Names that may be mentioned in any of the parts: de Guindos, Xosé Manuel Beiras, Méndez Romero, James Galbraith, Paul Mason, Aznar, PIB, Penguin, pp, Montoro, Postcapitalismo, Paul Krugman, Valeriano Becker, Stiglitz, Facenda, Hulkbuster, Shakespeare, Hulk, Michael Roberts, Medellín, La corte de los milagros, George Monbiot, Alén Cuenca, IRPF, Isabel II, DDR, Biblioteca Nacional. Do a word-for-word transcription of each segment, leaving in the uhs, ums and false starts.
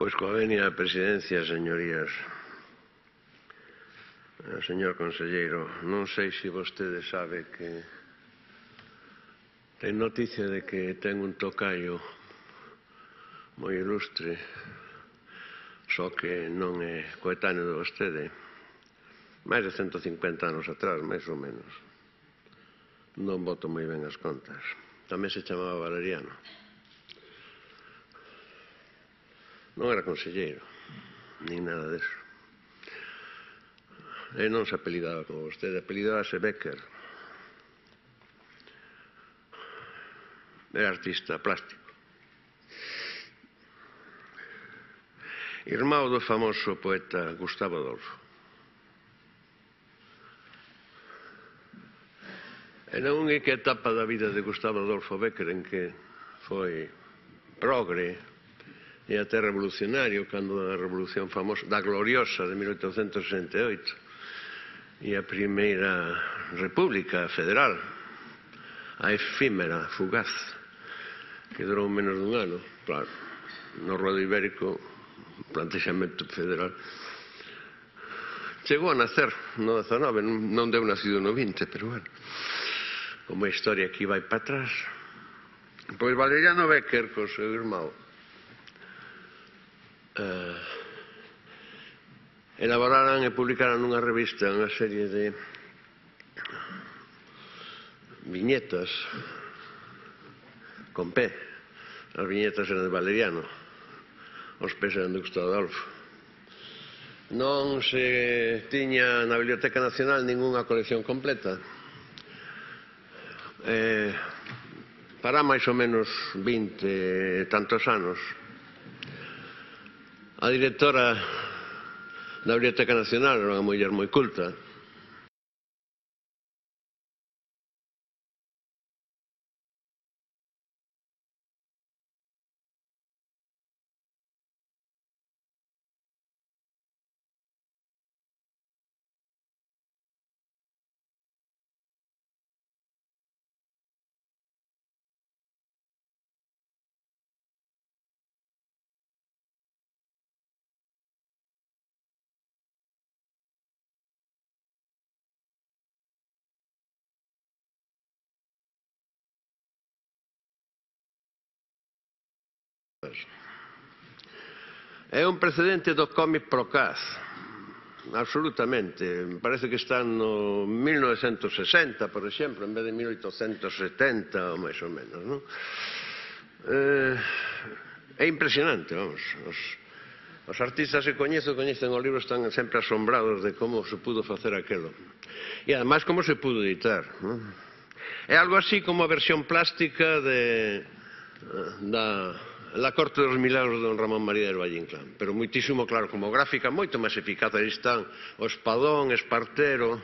Pois coa venia a presidencia, señorías, señor conselleiro, non sei se vostede sabe que ten noticia de que ten un tocaio moi ilustre, só que non é coetáneo de vostede, máis de ciento cincuenta anos atrás, máis ou menos. Non boto moi ben as contas. Tamén se chamaba Valeriano. Non era conselleiro, nin nada deso. E non se apelidaba como vostede, apelidábase Becker. Era artista plástico. Irmão do famoso poeta Gustavo Adolfo. E na única etapa da vida de Gustavo Adolfo Becker en que foi progre, e até revolucionario, cando a revolución famosa da gloriosa de mil oitocentos sesenta e oito e a primeira república federal, a efímera, fugaz, que durou menos dun ano, claro, no ruedo ibérico, plantexamento federal, chegou a nacer no dezanove, non deu nacido no vinte, pero bueno, como a historia aquí vai para atrás. Pois Valeriano Becker, co seu irmão, elaboraran e publicaran nunha revista unha serie de viñetas con P. As viñetas eran de Valeriano, os P eran de Gustavo Adolfo. Non se tiña na Biblioteca Nacional ningunha colección completa. Para máis ou menos vinte tantos anos, a directora da Biblioteca Nacional era unha muller moi culta. É un precedente do cómic procaz, absolutamente. Me parece que está no mil novecento sesenta, por exemplo, en vez de mil oitocentos setenta, ou máis ou menos, non? É impresionante, vamos. Os artistas que coñecen, coñecen os libros, están sempre asombrados de como se pudo facer aquilo. E, ademais, como se pudo editar. É algo así como a versión plástica de da... La corte de los milagros de don Ramón María del Valle Inclán, pero moitísimo claro, como gráfica moito máis eficaz. Aí están o espadón, espartero,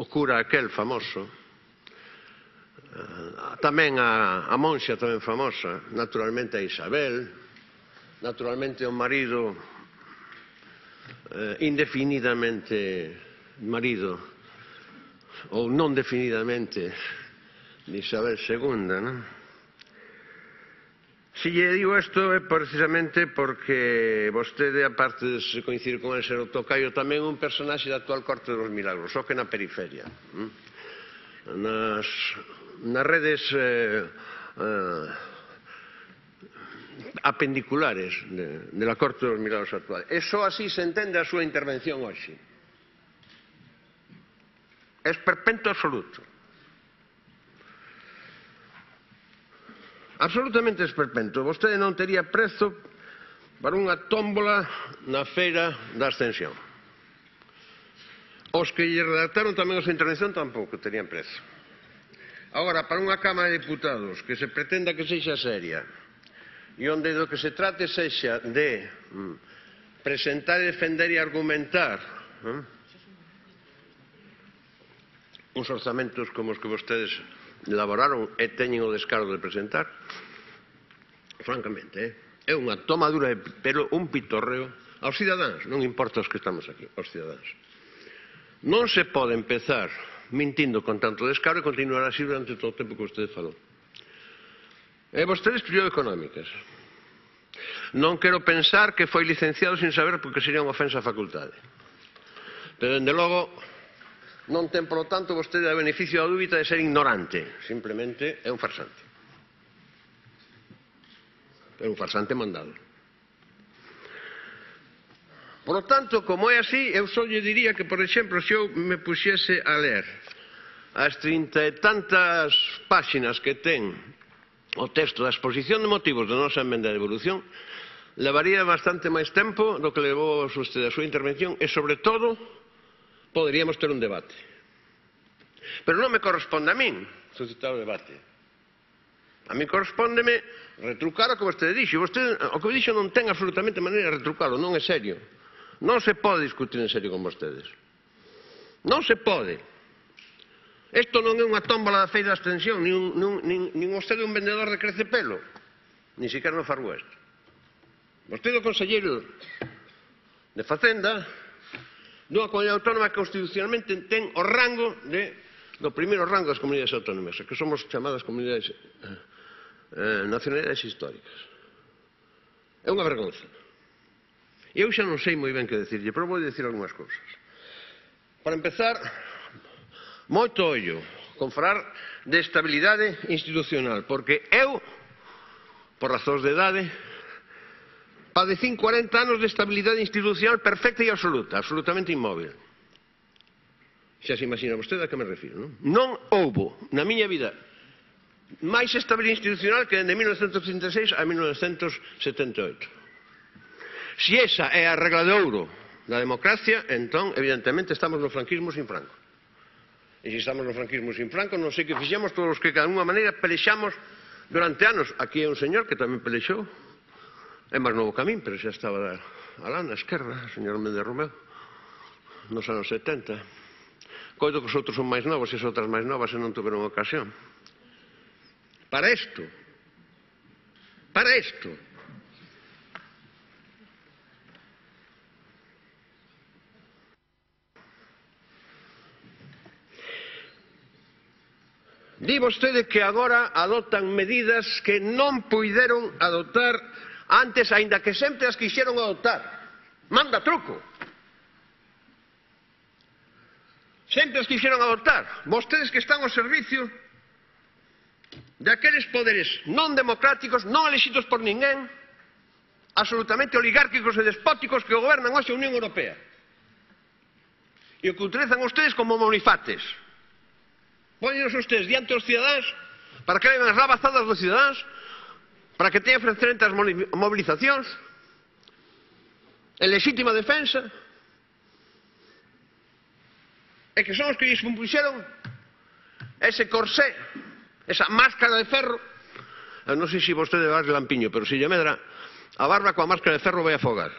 o cura aquel famoso, tamén a monxa tamén famosa, naturalmente a Isabel, naturalmente o marido, indefinidamente marido ou non definidamente de Isabel segunda, non? Se lle digo isto é precisamente porque vostede, aparte de coincidir con el ser o tocaio, tamén un personaxe da actual corte dos milagros, só que na periferia. Nas redes apendiculares de la corte dos milagros actual. E só así se entende a súa intervención hoxe. É esperpento absoluto. Absolutamente esperpento. Vostede non tería prezo para unha tómbola na feira da Ascensión. Os que lle redactaron tamén a súa intervención tampouco terían prezo. Agora, para unha Cámara de Diputados que se pretenda que sexa seria e onde do que se trate sexa de presentar, defender e argumentar uns orzamentos como os que vostedes elaboraron e teñen o descaro de presentar, francamente, é unha tomadura de pelo, un pitorreo aos cidadáns, non importa os que estamos aquí, aos cidadáns. Non se pode empezar mintindo con tanto descaro e continuar así durante todo o tempo que vostede falou. E E vostede escribiu económicas. Non quero pensar que foi licenciado sin saber, porque sería unha ofensa á facultade. Pero, dende logo, non ten, por tanto, vostede o beneficio da dúbita de ser ignorante. Simplemente é un farsante. É un farsante mandado. Por tanto, como é así, eu só lle diría que, por exemplo, se eu me puxese a ler as trinta e tantas páxinas que ten o texto da exposición de motivos da nosa emenda de evolución, levaría bastante máis tempo do que levou vostede a súa intervención, e, sobre todo, poderíamos ter un debate. Pero non me corresponde a min suscitar o debate. A mí correspóndeme retrucar o que vostede dixo. Vostede, o que dixo non ten absolutamente maneira de retrucarlo, non é serio. Non se pode discutir en serio con vostedes. Non se pode. Isto non é unha tómbola da feira da abstención, nin vostede é un vendedor de crecepelo, nin sequer no Far West. Vostede é o conselleiro de Facenda dunha comunidade autónoma que constitucionalmente ten o rango do primeiro rango das comunidades autónomas, que somos chamadas comunidades nacionalidades históricas. É unha vergonza. Eu xa non sei moi ben que dicirlle, pero vou dicir algunhas cousas. Para empezar, moito ollo con falar de estabilidade institucional, porque eu, por razóns de idade, padecín cuarenta anos de estabilidade institucional perfecta e absoluta, absolutamente inmóvil. Xa se imagina vostede a que me refiro, non? Non houbo na miña vida máis estabilidade institucional que dende mil novecentos setenta e seis a mil novecentos setenta e oito. Se esa é a regla de ouro da democracia, entón, evidentemente, estamos no franquismo sin Franco. E se estamos no franquismo sin Franco, non sei que fixemos todos os que, de alguma maneira, pelexamos durante anos. Aquí é un señor que tamén pelexou. É máis novo camín, pero xa estaba alá na esquerda, o señor Méndez Romero, nos anos setenta. Coido que os outros son máis novos e as outras máis novas e non tuveron ocasión. Para isto, para isto, di vostede que agora adoptan medidas que non puideron adoptar antes, aínda que sempre as quixeron adoptar. Manda truco. Sempre as quixeron adoptar. Vostedes que están ao servicio de aqueles poderes non democráticos, non elexidos por ninguén, absolutamente oligárquicos e despóticos que gobernan hoxe a Unión Europea. E o que utilizan vostedes como monifates. Pónganos ustedes diante aos cidadáns para que levan as labazadas dos cidadáns, para que teñan frente as mobilizacións, en lexítima defensa, e que son os que lles impuxeron ese corsé, esa máscara de ferro. Non sei se vostede vai lampiño, pero se lle medra a barba coa máscara de ferro vai afogar.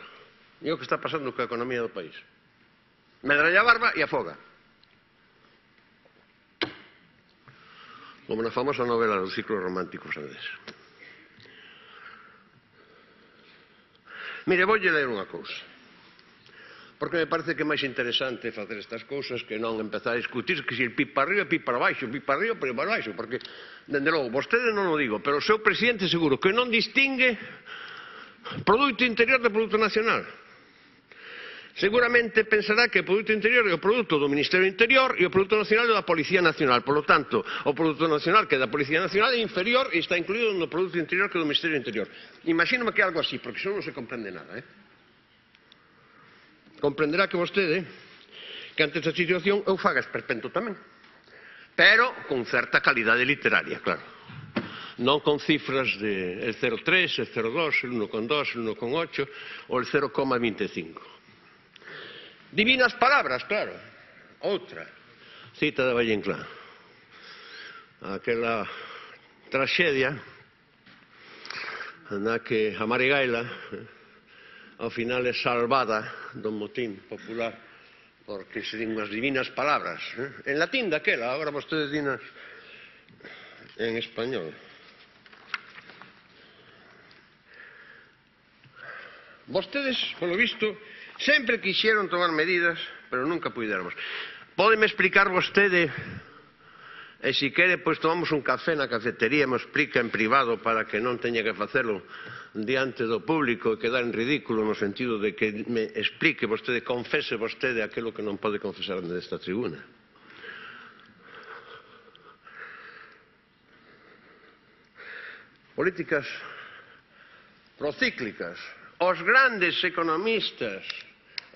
E o que está pasando coa economía do país. Medra a barba e afoga. Como na famosa novela dos ciclos románticos andés. Mire, voulle ler unha cousa, porque me parece que é máis interesante facer estas cousas que non empezar a discutir que se el P I B para arriba e P I B para baixo, P I B para arriba e P I B para baixo, porque, dende logo, vostede non o digo, pero o seu presidente seguro que non distingue produto interior do produto nacional. Seguramente pensará que o produto interior é o produto do Ministerio Interior e o produto nacional é o da Policía Nacional. Por lo tanto, o produto nacional que é da Policía Nacional é inferior e está incluído no produto interior que é do Ministerio Interior. Imagíname que é algo así, porque senón non se comprende nada. Comprenderá que vostede, que ante esta situación, eu faga esperpento tamén. Pero con certa calidade literaria, claro. Non con cifras de el cero coma tres, el cero coma dos, el uno coma dos, el uno coma ocho ou el cero coma veinticinco. Divinas palabras, claro. Outra cita de Valle Inclán. Aquela traxedia na que a Marigaila ao final é salvada do motín popular porque se din unhas divinas palabras. En latín daquela, agora vostedes dinas en español. Vostedes, polo visto, sempre quixeron tomar medidas, pero nunca puidermos. Pódeme explicar vostede E se quere, pois tomamos un café na cafetería e me explica en privado para que non teña que facelo diante do público e quedar en ridículo no sentido de que me explique vostede, confese vostede aquilo que non pode confesar nesta tribuna. Políticas procíclicas. Os grandes economistas,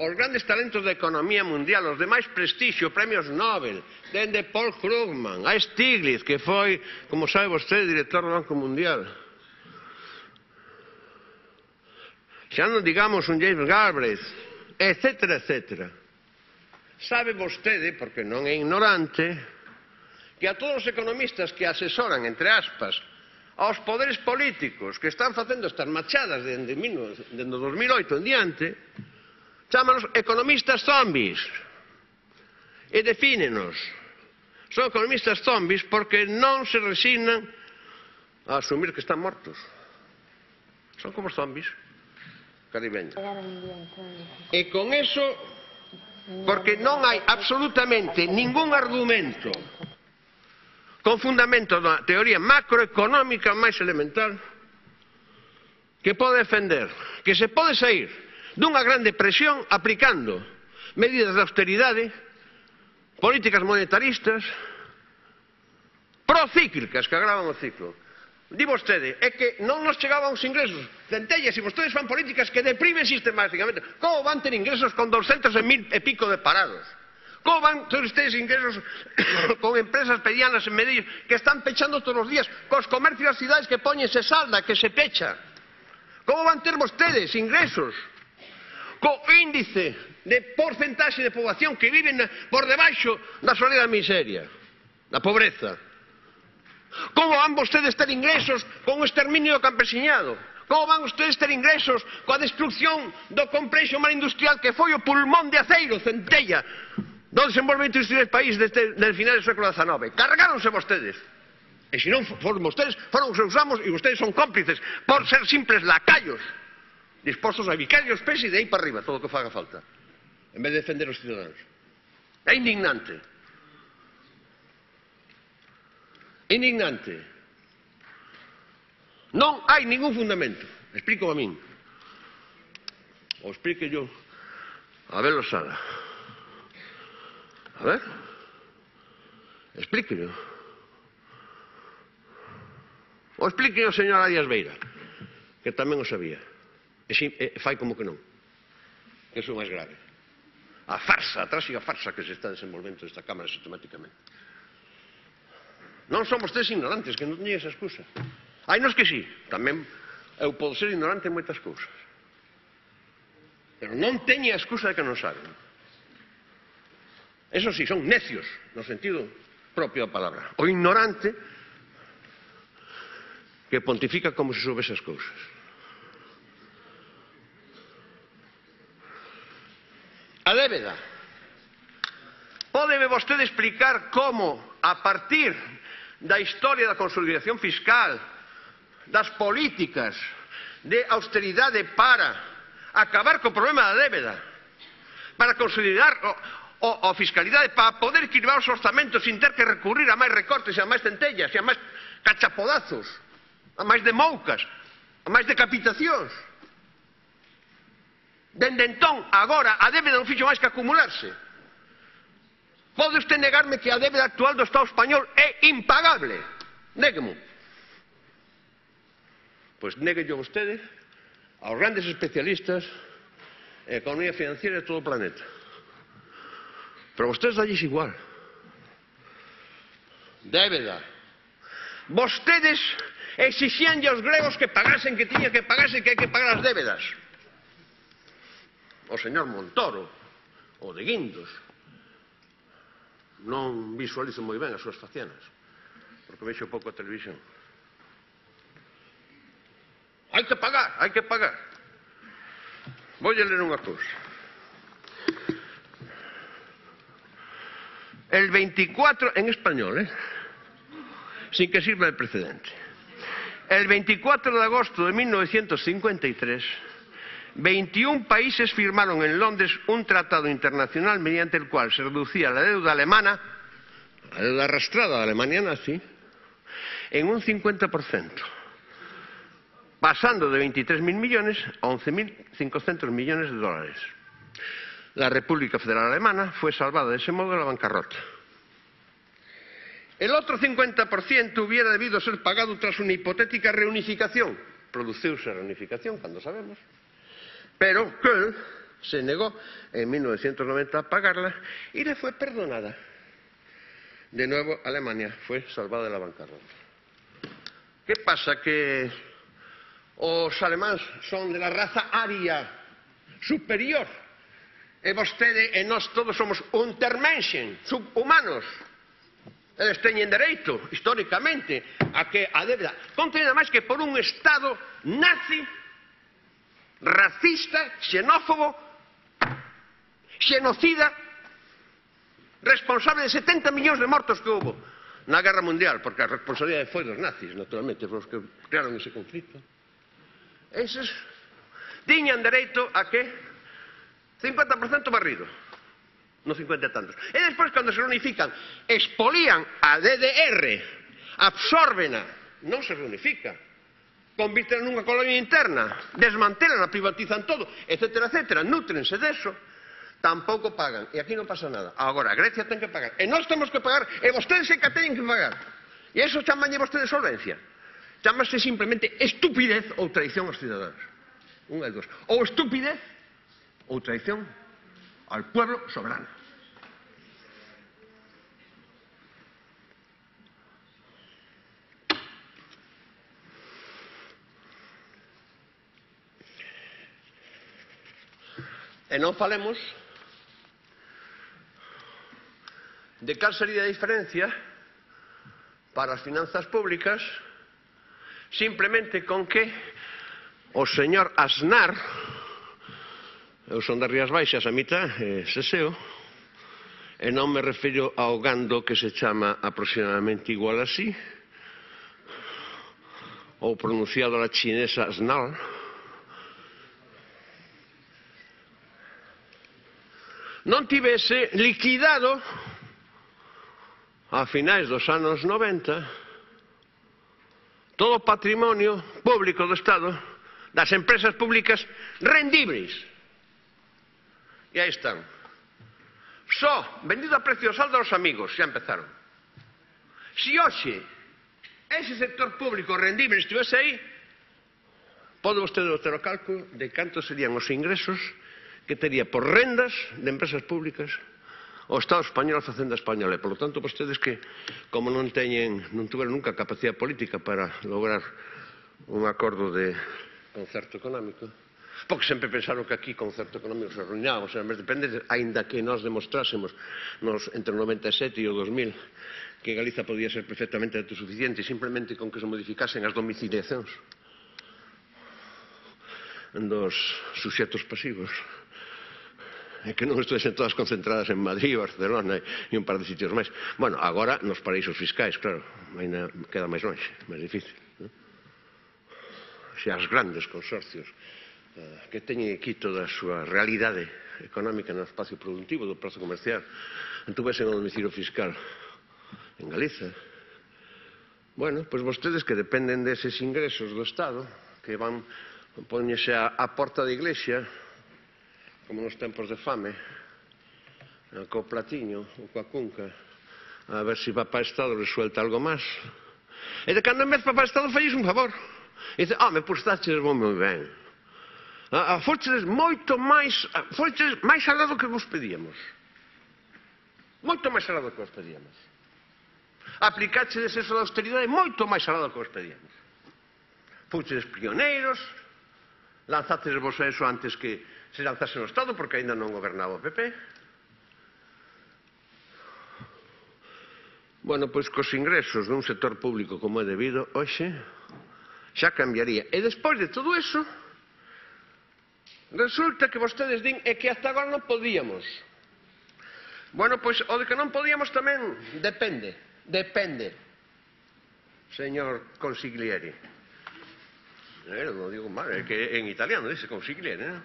os grandes talentos da economía mundial, os de máis prestixio, premios Nobel, dende Paul Krugman a Stiglitz, que foi, como sabe vostede, director do Banco Mundial. Xa non digamos un James Galbraith, etcétera, etcétera. Sabe vostede, porque non é ignorante, que a todos os economistas que asesoran, entre aspas, aos poderes políticos que están facendo estas machadas dende dos mil oito en diante, chámanos economistas zombis e defínenos. Son economistas zombis porque non se resignan a asumir que están mortos. Son como os zombis caribeños. E con eso, porque non hai absolutamente ningún argumento con fundamento da teoría macroeconómica máis elemental que pode defender que se pode sair dunha gran depresión aplicando medidas de austeridade, políticas monetaristas procíclicas que agravan o ciclo. Di vostede, é que non nos chegaban os ingresos, centellas, e vostedes fan políticas que deprimen sistemáticamente. Como van ter ingresos con doscientos mil e pico de parados? ¿Cómo van todos ustedes ingresos con empresas medianas en Medellín que están pechando todos los días? Con los comercios y las ciudades que ponen se salda, que se pecha. ¿Cómo van a tener ustedes ingresos con índice de porcentaje de población que viven por debajo de la soledad miseria, la pobreza? ¿Cómo van ustedes a tener ingresos con un exterminio campesinado? ¿Cómo van ustedes a tener ingresos con la destrucción del complexo mar industrial que fue el pulmón de aceiro, centella, do desenvolvemento industrial do país desde o final do século dezanove? Cargáronse vostedes. E se non foron vostedes, foron os seus amos, e vostedes son cómplices por ser simples lacayos dispostos a bicar os pés e de aí para arriba todo o que faga falta, en vez de defender os cidadãos. É indignante. Indignante. Non hai ningún fundamento. Explico a min. O explique yo a Belo Sala. A ver, explíquenlo. O explíquenlo, señora Díaz Beira, que tamén o sabía. E si, e, fai como que non. Que iso é o máis grave. A farsa, a tráxica farsa que se está desenvolvendo nesta Cámara sistemáticamente. Non son vostedes ignorantes, que non teñen esa excusa. Hai nos que sí, tamén eu podo ser ignorante en moitas cousas. Pero non teñen a excusa de que non saben. Eso sí, son necios, no sentido propio da palabra. O ignorante que pontifica como se soubese as cousas. A débeda. Pódeme vostede explicar como, a partir da historia da consolidación fiscal, das políticas de austeridade para acabar co problema da débeda, para consolidar o fiscalidade, para poder equilibrar os orçamentos sin ter que recurrir a máis recortes, a máis centellas, a máis cachapodazos, a máis demoucas, a máis decapitacións. Dende entón, agora, a débeda non fixo máis que acumularse. Pode usted negarme que a débeda actual do Estado español é impagable? Néguemo. Pois néguello a ustedes, aos grandes especialistas en economía financiera de todo o planeta. Pero vostedes dalles igual. Débeda. Vostedes exixíanlle aos gregos que pagasen, que tiña que pagarse, que hai que pagar as débedas. O señor Montoro, o de Guindos, non visualizo moi ben as súas facianas, porque vexo pouco a televisión. Hai que pagar, hai que pagar. Voulle ler unha cousa. El veinticuatro, en español, ¿eh? Sin que sirva de precedente. El veinticuatro de agosto de mil novecientos cincuenta y tres, veintiún países firmaron en Londres un tratado internacional mediante el cual se reducía la deuda alemana, la arrastrada alemania nazi en un cincuenta por ciento, pasando de veintitrés mil millones a once mil cincuentos millones de dólares. La República Federal Alemana fue salvada de ese modo de la bancarrota. El otro cincuenta por ciento hubiera debido ser pagado tras una hipotética reunificación. Produciuse la reunificación, cuando sabemos. Pero Köln se negó en mil novecientos noventa a pagarla y le fue perdonada. De nuevo, Alemania fue salvada de la bancarrota. ¿Qué pasa? Que los alemanes son de la raza aria superior. E vostede e nós todos somos untermenschen, subhumanos. Eles teñen dereito, historicamente, a que a débeda contenida máis que por un Estado nazi, racista, xenófobo, xenocida, responsable de setenta millóns de mortos que houbo na Guerra Mundial, porque a responsabilidade foi dos nazis, naturalmente, os que crearon ese conflito. Eses tiñan dereito a que cincuenta por ciento barrido, no cincuenta e tantos. E despois, cando se reunifican, expolían a D D R, absórbena, non se reunifica, convirten nunha colonia interna, desmantelan, privatizan todo, etcétera, etcétera, nútrense deso, tampouco pagan, e aquí non pasa nada. Agora, Grecia ten que pagar, e nós temos que pagar, e vostedes é que teñen que pagar. E iso chamanlle vostedes solvencia, chamase simplemente estupidez ou traición aos cidadãos. Unha e dúas. Ou estupidez, ou traición ao pueblo soberano. E non falemos de cal sería a diferencia para as finanzas públicas simplemente con que o señor Aznar, eu son de Rías Baixas, a mitad, eh, seseo, e non me refiro ao gando que se chama aproximadamente igual así, ou pronunciado a chinesa Aznar. Non tivese liquidado a finais dos anos noventa todo o patrimonio público do Estado das empresas públicas rendibles. E aí están. Só vendido a precio saldo aos amigos, xa empezaron. Se hoxe ese sector público rendible estivese aí, pode vostede ter o cálculo de canto serían os ingresos que tería por rendas de empresas públicas o Estado español, a Facenda española. E, polo tanto, vostedes que, como non teñen, non tiveron nunca capacidade política para lograr un acordo de concerto económico, porque sempre pensaron que aquí concerto económico se arruinaba, se arruinaba, depende, ainda que nós demostrásemos nos, entre o noventa e sete e o dos mil, que Galiza podía ser perfectamente autosuficiente simplemente con que se modificasen as domiciliacións dos suxetos pasivos, e que non estuvesen todas concentradas en Madrid, Barcelona e un par de sitios máis. Bueno, agora nos paraísos fiscais, claro, ainda queda máis longe, máis difícil, non? Se as grandes consorcios que teñen aquí toda a súa realidade económica no espacio productivo do prazo comercial entuvesen o domicilio fiscal en Galiza, bueno, pois vostedes que dependen deses ingresos do Estado que van poñese a porta da iglesia como nos tempos de fame co platiño ou coa cunca a ver se papá Estado resuelta algo máis, e de cando en vez papá Estado falles un favor e dice, home, pois taches vos moi ben. A foches moito máis, foches máis alá do que vos pedíamos. Moito máis alá do que vos pedíamos. Aplicaches eso da austeridade moito máis alá do que vos pedíamos. Foches pioneiros, lanzaches vos eso antes que se lanzase no Estado, porque ainda non gobernaba o P P. Bueno, pois cos ingresos dun sector público como é debido, hoxe, xa cambiaría. E despois de todo eso, resulta que vostedes din é que hasta agora non podíamos. Bueno, pois o de que non podíamos tamén depende, depende, señor consigliere. Non digo mal, é que en italiano dice consigliere, non?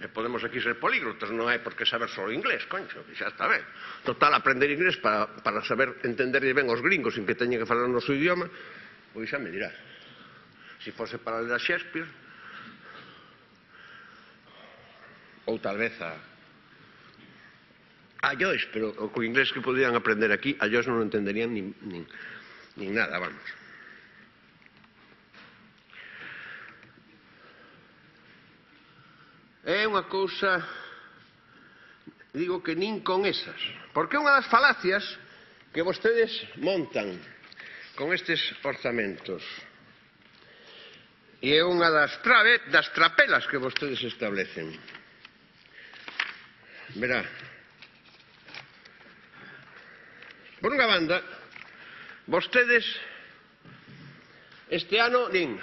Eh, podemos aquí ser políglotas, non hai por que saber só inglés, concho, que xa está ben. Total, aprender inglés para, para saber entender ben os gringos sin que teñen que falar o noso idioma, pois xa me dirás. Se fose para ler a Shakespeare, ou tal vez a, a Joyce, pero o co inglés que podían aprender aquí, a Joyce non o entenderían nin, nin, nin nada, vamos. É unha cousa, digo que nin con esas, porque unha das falacias que vostedes montan con estes orzamentos e é unha das traves, das trapelas que vostedes establecen. Verá, por unha banda, vostedes este ano din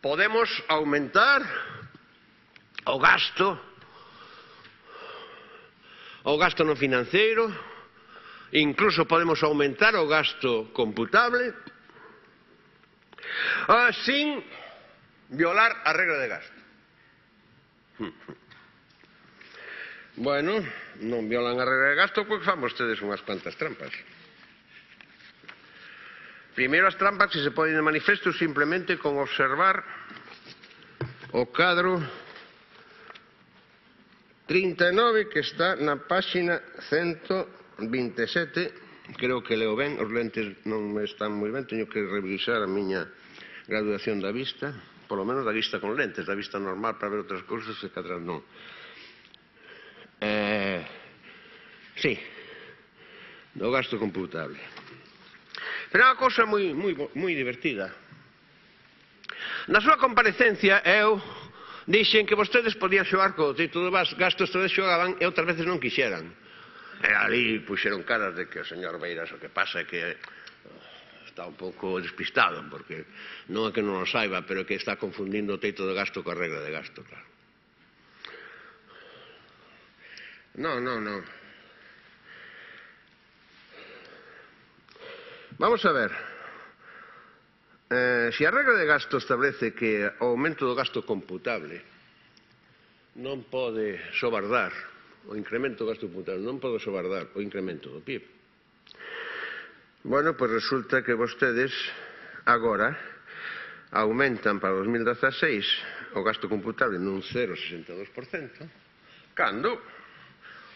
podemos aumentar o gasto, o gasto no financeiro, incluso podemos aumentar o gasto computable, uh, sin violar a regra de gasto. Bueno, non violan a regra de gasto, pois fan vostedes unhas cuantas trampas. Primeiro, as trampas que se poden de manifesto simplemente con observar o cadro trinta e nove que está na páxina cento vinte e sete, creo que leo ben, os lentes non me están moi ben, teño que revisar a miña graduación da vista, polo menos da vista con lentes, da vista normal para ver outras cousas e que atrás non. Eh, sí, do gasto computable. Pero é unha cousa moi, moi, moi divertida. Na súa comparecencia eu dixen que vostedes podían xogar co título de gasto, esta vez xogaban e outras veces non quixeran. E ali puxeron caras de que o señor Beiras o que pasa é que está un pouco despistado, porque non é que non o saiba, pero é que está confundindo o teito de gasto coa regra de gasto, claro. Non, non, non. Vamos a ver. Eh, se a regra de gasto establece que o aumento do gasto computable non pode sobardar o incremento do gasto computable, non pode sobardar o incremento do P I B. Bueno, pois resulta que vostedes agora aumentan para dos mil dezaseiis o gasto computable nun cero coma sesenta e dos por cento, cando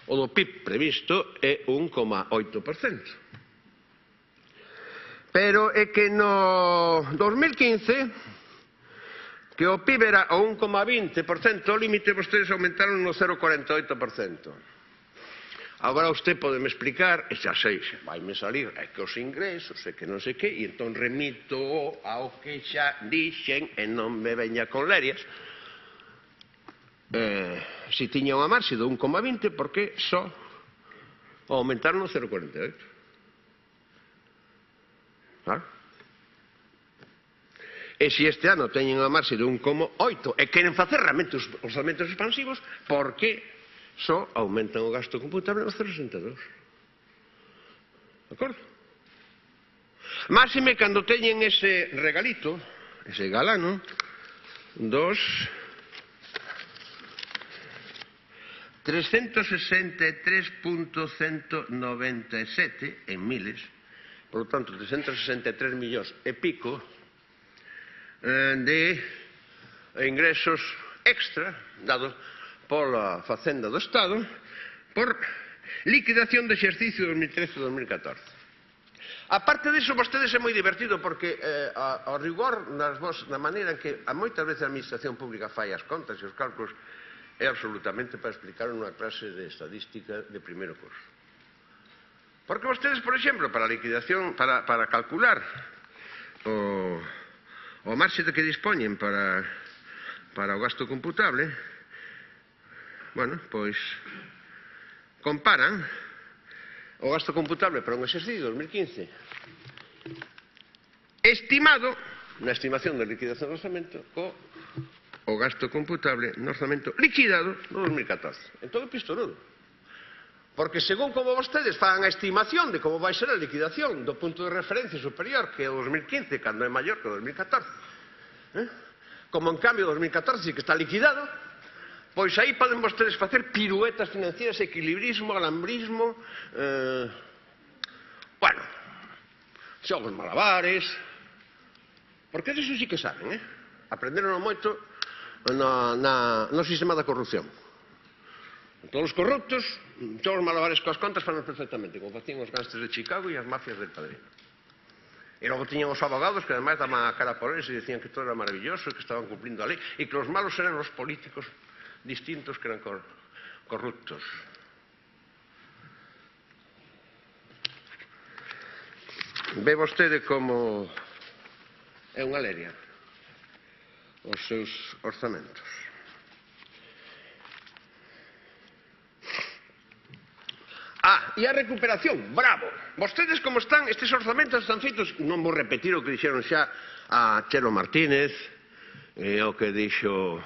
o do P I B previsto é un coma oito por cento. Pero é que no dos mil quince, que o P I B era o un coma veinte por cento, o límite, vostedes aumentaron no cero coma cuarenta e oito por cento. Agora usted podeme explicar, e xa sei, xa vaime salir, é que os ingresos, é que non sei que, e entón remito ao que xa dixen e non me veña con lerias. Eh, se tiña unha marxe do un coma veinte, porque só aumentaron no cero coma cuarenta e oito por cento. Claro. E se este ano teñen a marxe de un coma oito e queren facer realmente os orzamentos expansivos, por que só aumentan o gasto computable no cero coma sesenta e dos por cento? De acordo? Máxime cando teñen ese regalito, ese galano dos trescentos sesenta e tres mil cento noventa e sete en miles. Por lo tanto, trescentos sesenta e tres millóns e pico de ingresos extra dados pola Facenda do Estado por liquidación de exercicio dos mil trece a dos mil catorce. A parte disso, vostedes é moi divertido porque eh, a, a rigor nas vos, na maneira en que a moitas veces a Administración Pública fai as contas e os cálculos é absolutamente para explicar unha clase de estadística de primeiro curso. Porque vostedes, por exemplo, para a liquidación, para, para calcular o, o márxito que dispoñen para, para o gasto computable, bueno, pois comparan o gasto computable para un exercicio dos mil quince estimado, na estimación da liquidación do orzamento, co o gasto computable no orzamento liquidado no dos mil catorce. En todo pistorudo. Porque según como vostedes fagan a estimación de como vai ser a liquidación do punto de referencia superior que é o dos mil quince, cando é maior que o dos mil catorce, eh? como en cambio o dos mil catorce que está liquidado, Pois aí poden vostedes facer piruetas financieras, equilibrismo, alambrismo, eh, bueno, xogos malabares, porque diso sí que saben, eh? Aprenderon moito na, na, no sistema da corrupción. Todos os corruptos, xogos malabares coas contas fan perfectamente, como facían os gánsteres de Chicago e as mafias del Padrino. E logo tiñan os abogados que ademais daban a cara por eles e dicían que todo era maravilloso e que estaban cumplindo a lei e que os malos eran os políticos distintos que eran cor corruptos. Ve vostede como é unha leria os seus orzamentos. Ah, e a recuperación, bravo. Vostedes como están, estes orzamentos están feitos, non vou repetir o que dixeron xa a Chelo Martínez, e o que dixo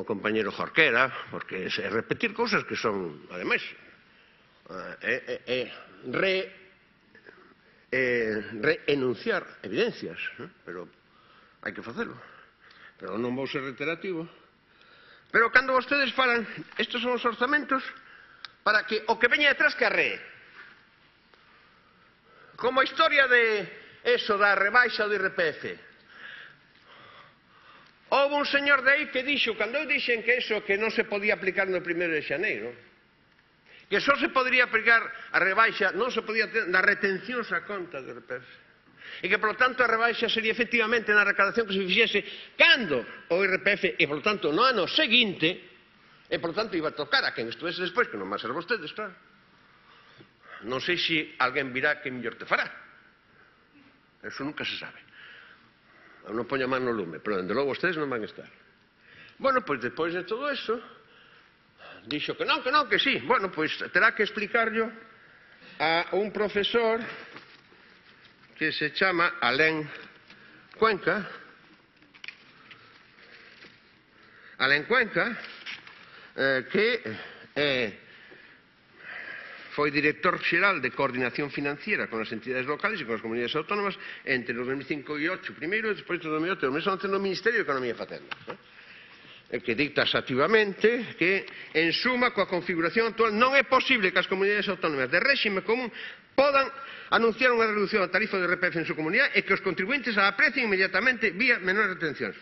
o compañero Jorquera, porque é repetir cousas que son, ademais, é, é, é, re, é, reenunciar evidencias, ¿no? Pero hai que facelo. Pero non vou ser reiterativo. Pero cando vostedes falan, estes son os orzamentos, para que o que veña detrás que arree. Como a historia de eso da rebaixa do I R P F. Houve un señor de aí que dixo, cando eu dixen que eso que non se podía aplicar no primeiro de xaneiro, que só se podría aplicar a rebaixa, non se podía ter na retención a conta do I R P F. E que, polo tanto, a rebaixa sería efectivamente na recadación que se fixese cando o I R P F, e, polo tanto, no ano seguinte, e, por tanto, iba a tocar a quen estuvese despois, que non vai ser vostedes, claro. Non sei se alguén virá que mellor te fará. Eso nunca se sabe. Eu non poño a man no lume, pero, dende logo, vostedes non van estar. Bueno, pois, despois de todo eso, dixo que non, que non, que sí. Bueno, pois, terá que explicarlo a un profesor que se chama Alén Cuenca. Alén Cuenca... Eh, que eh, foi director xeral de coordinación financiera con as entidades locales e con as comunidades autónomas entre os dos mil cinco e oito primeiro e despois do dos mil oito e dos mil once no Ministerio de Economía e Facenda, eh? Que dicta exativamente que en suma coa configuración actual non é posible que as comunidades autónomas de réxime común podan anunciar unha reducción da tarifa do I R P F en súa comunidade e que os contribuintes a aprecien inmediatamente vía menores retencións.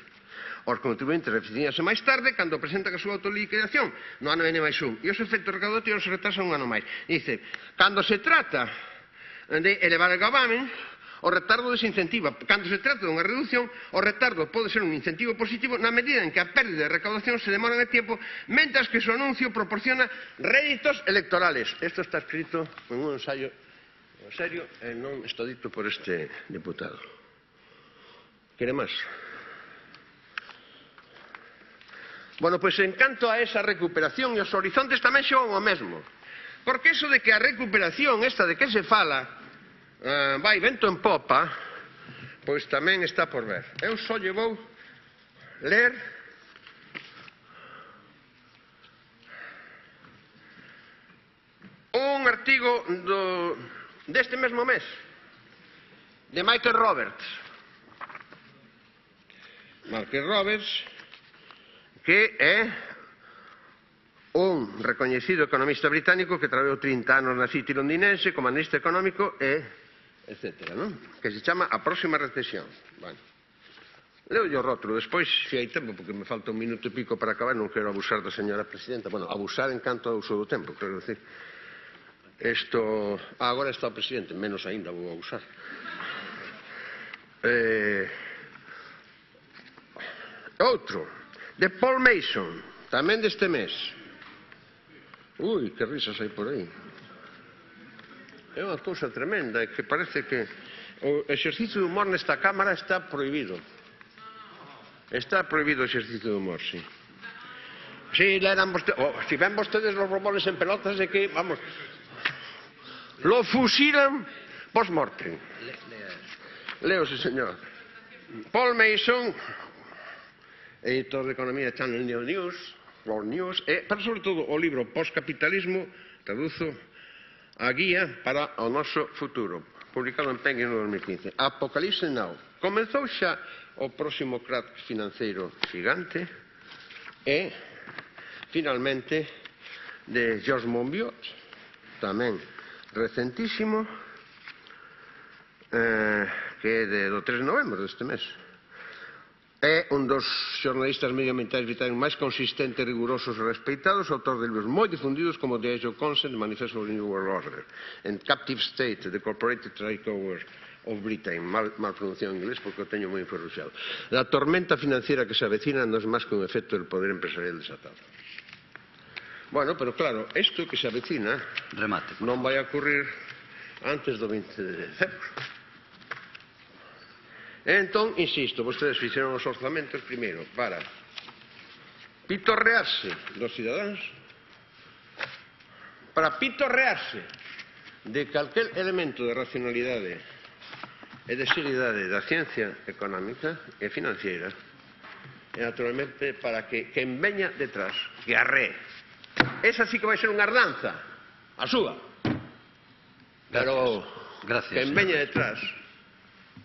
Os contribuintes reficíanse máis tarde cando presentan a súa autoliquidación no ano ene máis un e os efectos recaudatorios se retrasan un ano máis. Dice, cando se trata de elevar o gavamen, o retardo desincentiva. Cando se trata dunha reducción, o retardo pode ser un incentivo positivo na medida en que a pérdida de recaudación se demora en tempo, mentras que o seu anuncio proporciona réditos electorales. Isto está escrito en un ensaio serio e non está dito por este deputado. Quere máis? Bueno, pois, en canto a esa recuperación e os horizontes tamén xogan o mesmo. Porque iso de que a recuperación esta de que se fala eh, vai vento en popa, pois tamén está por ver. Eu só lle vou ler un artigo do, deste mesmo mes de Michael Roberts. Michael Roberts que é un recoñecido economista británico que traballou trinta anos na City londinense como analista económico e etcétera, ¿no? Que se chama A próxima recesión. Bueno, leo o rótulo despois, se hai tempo, porque me falta un minuto e pico para acabar, non quero abusar da señora presidenta, bueno, abusar en canto ao uso do tempo, quero decir, esto... Ah, agora está o presidente, menos aínda vou abusar. Eh... Outro, de Paul Mason, tamén deste mes. Ui, que risas hai por aí. É unha cousa tremenda, que parece que o exercicio de humor nesta Cámara está prohibido. Está prohibido o exercicio de humor, si. Si, leran vostedes... Oh, si ven vostedes os robones en pelotas de que, vamos... Lo fusilan post-mortem. Leo, si, señor. Paul Mason... editor de Economía, Channel News, World News, e, pero, sobre todo, o libro Postcapitalismo, traduzo a guía para o noso futuro, publicado en Penguin no dos mil quince. Apocalipse Now. Comezou xa o próximo crack financeiro gigante e finalmente, de George Monbiot, tamén recentísimo, eh, que é de, do tres de novembro deste mes. É un dos xornalistas medioambientais británicos máis consistentes, rigurosos e respeitados, autor de libros moi difundidos como The Age of Consent, Manifesto of the New World Order, and Captive State, The Corporate Takeover of Britain, mal, mal pronunciado en inglés porque o teño moi enferruxado. La tormenta financiera que se avecina non é máis que un efecto del poder empresarial desatado. Bueno, pero claro, isto que se avecina remate, non vai a ocurrir antes do veinte de decembro. Entón, insisto, vostedes fixeron os orzamentos primeiro para pitorrearse dos cidadáns, para pitorrearse de calquel elemento de racionalidade e de seriedade da ciencia económica e financiera, e naturalmente para que quen veña detrás que arree. Esa sí que vai ser unha ardanza, a súa. Pero quen veña detrás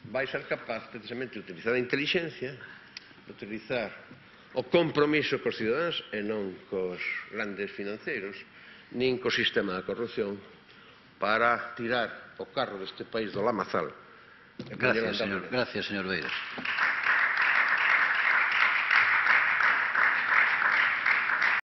vai ser capaz precisamente de utilizar a inteligencia, de utilizar o compromiso cos cidadáns e non cos grandes financeiros nin co sistema da corrupción para tirar o carro deste país do lamazal. Gracias, señor Beiras.